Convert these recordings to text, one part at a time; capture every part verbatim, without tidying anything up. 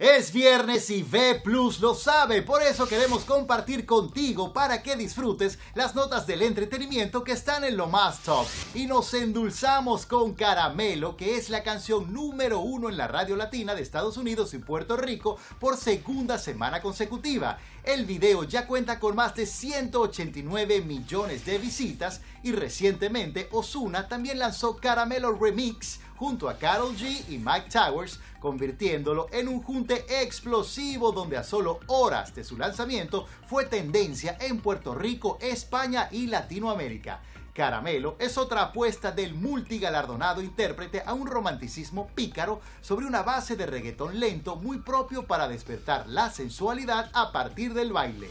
Es viernes y V Plus lo sabe, por eso queremos compartir contigo para que disfrutes las notas del entretenimiento que están en lo más top. Y nos endulzamos con Caramelo, que es la canción número uno en la radio latina de Estados Unidos y Puerto Rico por segunda semana consecutiva. El video ya cuenta con más de ciento ochenta y nueve millones de visitas y recientemente Ozuna también lanzó Caramelo Remix junto a Karol G y Mike Towers, convirtiéndolo en un junte explosivo donde a solo horas de su lanzamiento fue tendencia en Puerto Rico, España y Latinoamérica. Caramelo es otra apuesta del multigalardonado intérprete a un romanticismo pícaro sobre una base de reggaetón lento muy propio para despertar la sensualidad a partir del baile.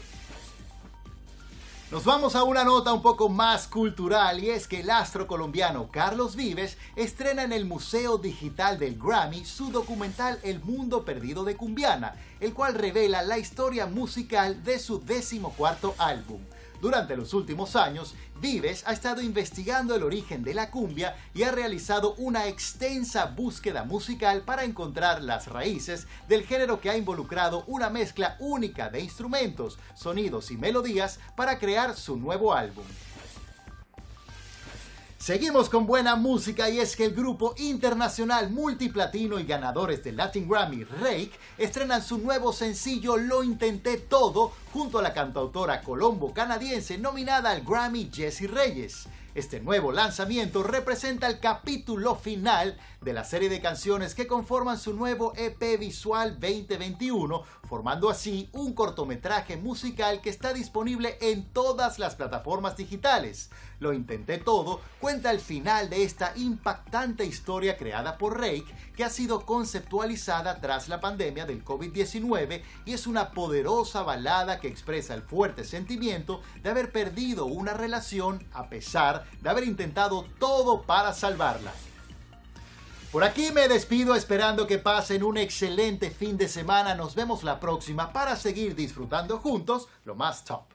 Nos vamos a una nota un poco más cultural, y es que el astro colombiano Carlos Vives estrena en el Museo Digital del Grammy su documental El Mundo Perdido de Cumbiana, el cual revela la historia musical de su decimocuarto álbum. Durante los últimos años, Vives ha estado investigando el origen de la cumbia y ha realizado una extensa búsqueda musical para encontrar las raíces del género, que ha involucrado una mezcla única de instrumentos, sonidos y melodías para crear su nuevo álbum. Seguimos con buena música, y es que el grupo internacional multiplatino y ganadores del Latin Grammy, Reik, estrenan su nuevo sencillo Lo Intenté Todo junto a la cantautora colombo-canadiense nominada al Grammy Jessie Reyes. Este nuevo lanzamiento representa el capítulo final de la serie de canciones que conforman su nuevo E P Visual veinte veintiuno, formando así un cortometraje musical que está disponible en todas las plataformas digitales. Lo Intenté Todo cuenta el final de esta impactante historia creada por Reik, que ha sido conceptualizada tras la pandemia del COVID diecinueve, y es una poderosa balada que expresa el fuerte sentimiento de haber perdido una relación a pesar de de haber intentado todo para salvarla. Por aquí me despido, esperando que pasen un excelente fin de semana. Nos vemos la próxima para seguir disfrutando juntos lo más top.